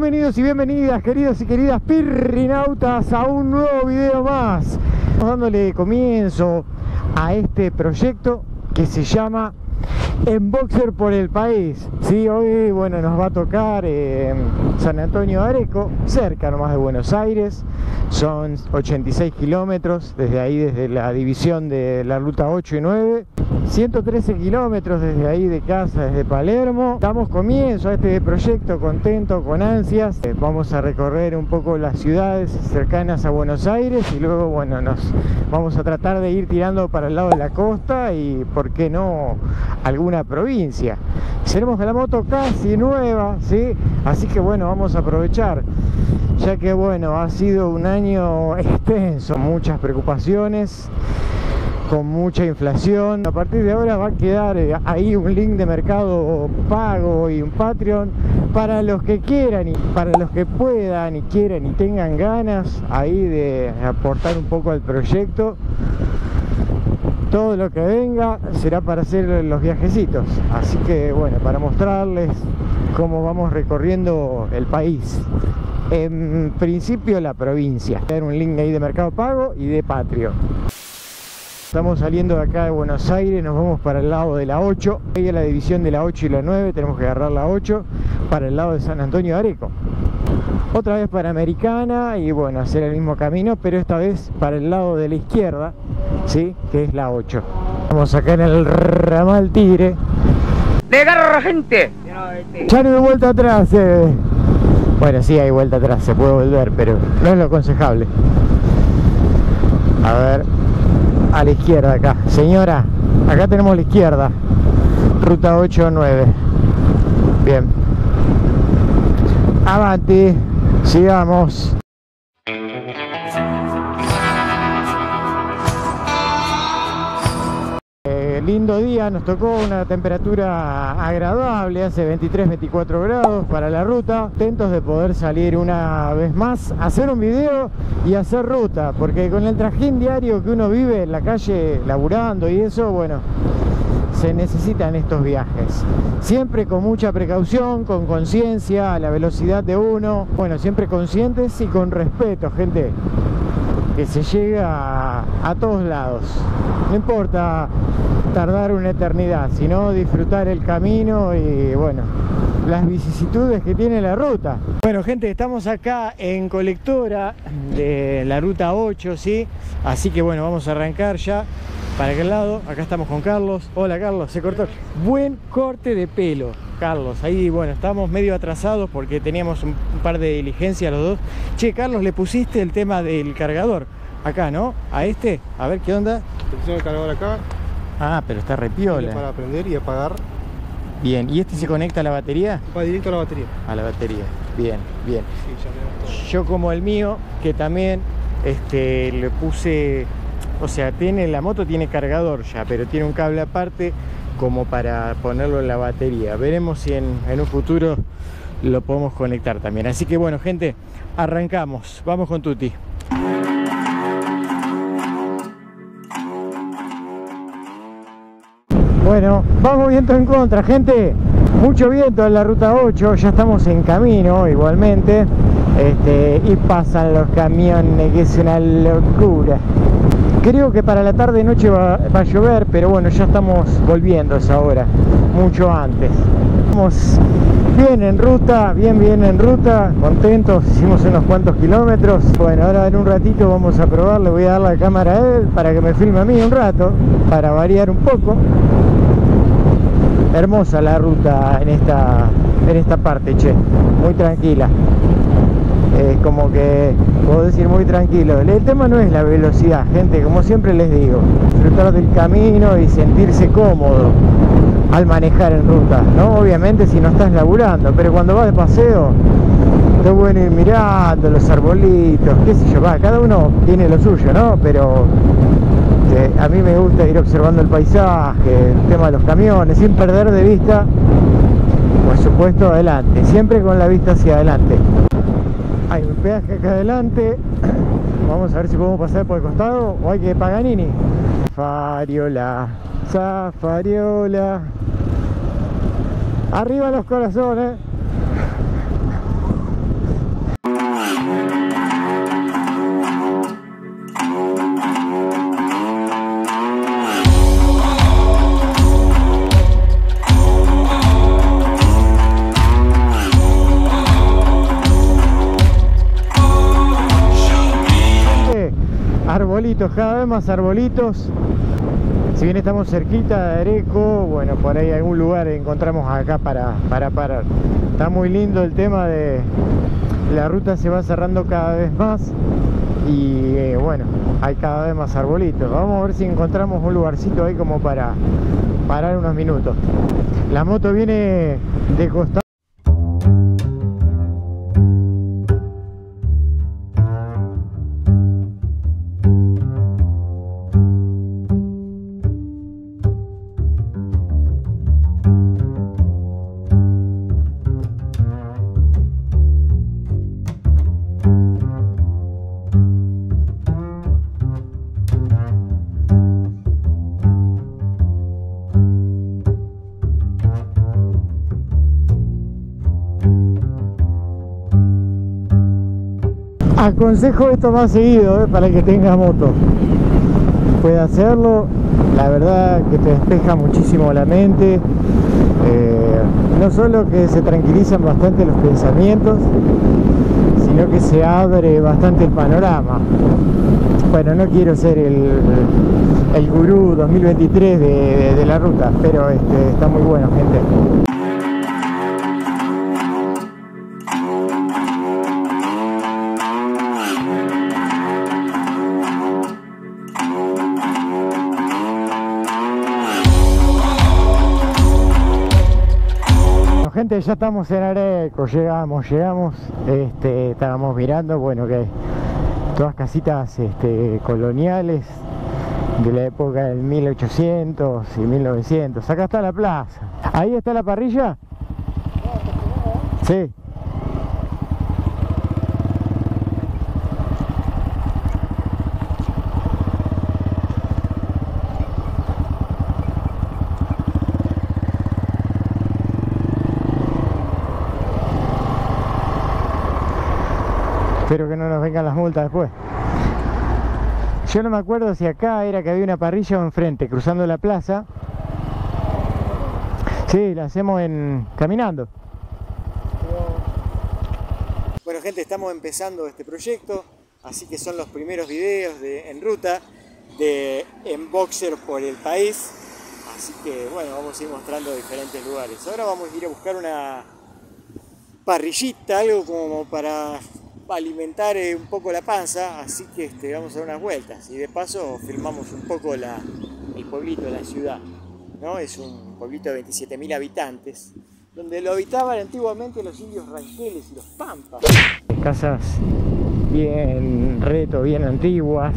Bienvenidos y bienvenidas, queridos y queridas pirrinautas, a un nuevo video más. Estamos dándole comienzo a este proyecto que se llama En Boxer por el País. Sí, hoy bueno, nos va a tocar San Antonio de Areco, cerca nomás de Buenos Aires. Son 86 kilómetros desde ahí, desde la división de la ruta 8 y 9. 113 kilómetros desde ahí de casa, desde Palermo. Damos comienzo a este proyecto, contento, con ansias. Vamos a recorrer un poco las ciudades cercanas a Buenos Aires y luego, bueno, nos vamos a tratar de ir tirando para el lado de la costa y, ¿por qué no?, alguna provincia. Seremos de la moto casi nueva, ¿sí? Así que, bueno, vamos a aprovechar, ya que, bueno, ha sido un año extenso, muchas preocupaciones, con mucha inflación. A partir de ahora va a quedar ahí un link de Mercado Pago y un Patreon para los que quieran y para los que puedan y quieran y tengan ganas ahí de aportar un poco al proyecto. Todo lo que venga será para hacer los viajecitos, así que bueno, para mostrarles cómo vamos recorriendo el país. En principio la provincia. Hay un link ahí de Mercado Pago y de Patreon. Estamos saliendo de acá de Buenos Aires, nos vamos para el lado de la 8. Ahí a la división de la 8 y la 9, tenemos que agarrar la 8 para el lado de San Antonio de Areco. Otra vez para Americana y bueno, hacer el mismo camino, pero esta vez para el lado de la izquierda, ¿sí?, que es la 8. Vamos acá en el ramal Tigre. ¡Le agarro a la gente! Ya no hay vuelta atrás. Bueno, sí hay vuelta atrás, se puede volver, pero no es lo aconsejable. A ver, a la izquierda acá, señora, acá tenemos la izquierda, ruta 8-9. Bien, avante, sigamos. Lindo día, nos tocó una temperatura agradable, hace 23-24 grados para la ruta. Contentos de poder salir una vez más, hacer un video y hacer ruta, porque con el trajín diario que uno vive en la calle laburando y eso, bueno, se necesitan estos viajes. Siempre con mucha precaución, con conciencia, a la velocidad de uno. Bueno, siempre conscientes y con respeto, gente, que se llega a todos lados. No importa tardar una eternidad, sino disfrutar el camino y bueno, las vicisitudes que tiene la ruta. Bueno, gente, estamos acá en colectora de la ruta 8, ¿sí? Así que bueno, vamos a arrancar ya para aquel lado. Acá estamos con Carlos. Hola, Carlos, se cortó. Buen corte de pelo, Carlos. Ahí, bueno, estamos medio atrasados porque teníamos un par de diligencias los dos. Che, Carlos, le pusiste el tema del cargador acá, ¿no? A este, a ver qué onda. Le pusieron el cargador acá. Ah, pero está repiola. Para prender y apagar. Bien, ¿y este se conecta a la batería? Va directo a la batería. A la batería, bien, bien. Sí, ya tenemos todo. Yo como el mío, que también le puse, o sea, la moto tiene cargador ya, pero tiene un cable aparte como para ponerlo en la batería. Veremos si en un futuro lo podemos conectar también. Así que bueno, gente, arrancamos. Vamos con Tuti. Bueno, vamos viento en contra, gente. Mucho viento en la ruta 8, ya estamos en camino igualmente. Y pasan los camiones, que es una locura. Creo que para la tarde noche va a llover, pero bueno, ya estamos volviendo a esa hora, mucho antes. Estamos bien en ruta, bien en ruta, contentos, hicimos unos cuantos kilómetros. Bueno, ahora en un ratito vamos a probar, le voy a dar la cámara a él para que me filme a mí un rato, para variar un poco. Hermosa la ruta en esta parte, che, muy tranquila. Es como que, puedo decir, muy tranquilo. El tema no es la velocidad, gente, como siempre les digo. Disfrutar del camino y sentirse cómodo al manejar en ruta, ¿no? Obviamente si no estás laburando, pero cuando vas de paseo, está bueno ir mirando los arbolitos, qué sé yo, va, cada uno tiene lo suyo, ¿no? Pero a mí me gusta ir observando el paisaje, el tema de los camiones, sin perder de vista, por supuesto, adelante, siempre con la vista hacia adelante. Hay un peaje acá adelante, vamos a ver si podemos pasar por el costado o hay que Paganini. Fariola, Zafariola, arriba los corazones. arbolitos, cada vez más arbolitos. Si bien estamos cerquita de Areco, bueno, por ahí algún lugar encontramos acá para parar. Está muy lindo el tema de... La ruta se va cerrando cada vez más y bueno, hay cada vez más arbolitos. Vamos a ver si encontramos un lugarcito ahí como para parar unos minutos. La moto viene de costado. Aconsejo esto más seguido, para el que tenga moto. Puede hacerlo, la verdad que te despeja muchísimo la mente. No solo que se tranquilizan bastante los pensamientos, sino que se abre bastante el panorama. Bueno, no quiero ser el gurú 2023 de la ruta, pero está muy bueno, gente. Gente, ya estamos en Areco, llegamos, estábamos mirando, bueno, que todas casitas coloniales de la época del 1800 y 1900, acá está la plaza, ahí está la parrilla, sí. Espero que no nos vengan las multas después. Yo no me acuerdo si acá era que había una parrilla o enfrente, cruzando la plaza. Sí, la hacemos caminando. Bueno, gente, estamos empezando este proyecto, así que son los primeros videos en ruta en Boxer por el país. Así que bueno, vamos a ir mostrando diferentes lugares. Ahora vamos a ir a buscar una parrillita, algo como para alimentar un poco la panza, así que vamos a dar unas vueltas y de paso filmamos un poco el pueblito, la ciudad, ¿no? Es un pueblito de 27.000 habitantes, donde lo habitaban antiguamente los indios Ranqueles y los Pampas. Casas bien reto, bien antiguas.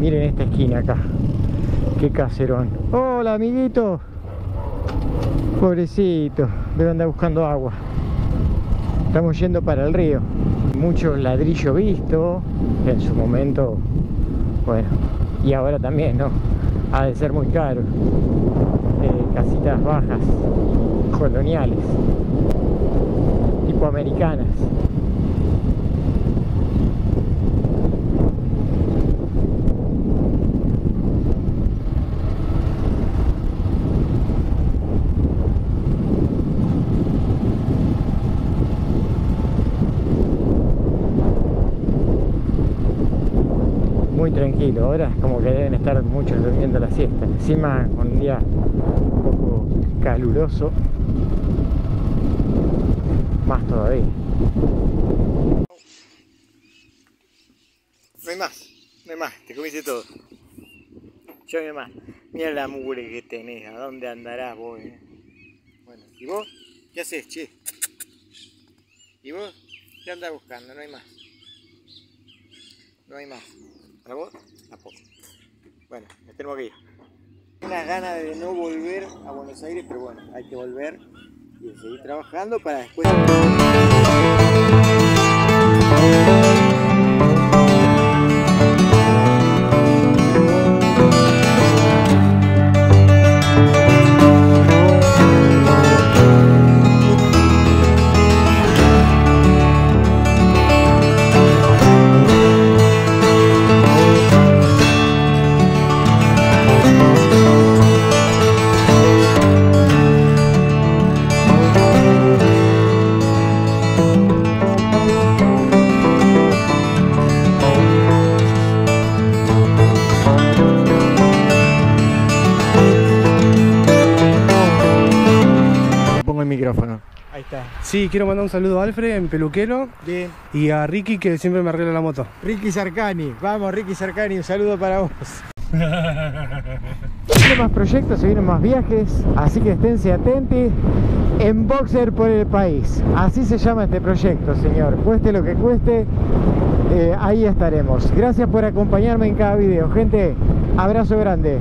Miren esta esquina acá, qué caserón. ¡Hola, amiguito! Pobrecito, debe andar buscando agua. Estamos yendo para el río. Mucho ladrillo visto en su momento, bueno, y ahora también, ¿no? Ha de ser muy caro. Casitas bajas, coloniales, tipo americanas. Muy tranquilo, ahora es como que deben estar muchos durmiendo la siesta, encima con un día un poco caluroso, más todavía. No hay más, te comiste todo. Yo no hay más. Mira la mugre que tenés, ¿a dónde andarás vos? Bueno, ¿y vos? ¿Qué haces, che? ¿Y vos? ¿Qué andás buscando? No hay más. ¿Para vos? Tampoco. Bueno, nos tenemos que ir. Unas ganas de no volver a Buenos Aires, pero bueno, hay que volver y seguir trabajando para después... Sí, quiero mandar un saludo a Alfred, mi peluquero. Bien. Y a Ricky, que siempre me arregla la moto. Ricky Sarkani. Vamos, Ricky Sarkani, un saludo para vos. Se vienen más proyectos, se vienen más viajes, así que esténse atentos. En Boxer por el país, así se llama este proyecto, señor. Cueste lo que cueste, ahí estaremos. Gracias por acompañarme en cada video, gente. Abrazo grande.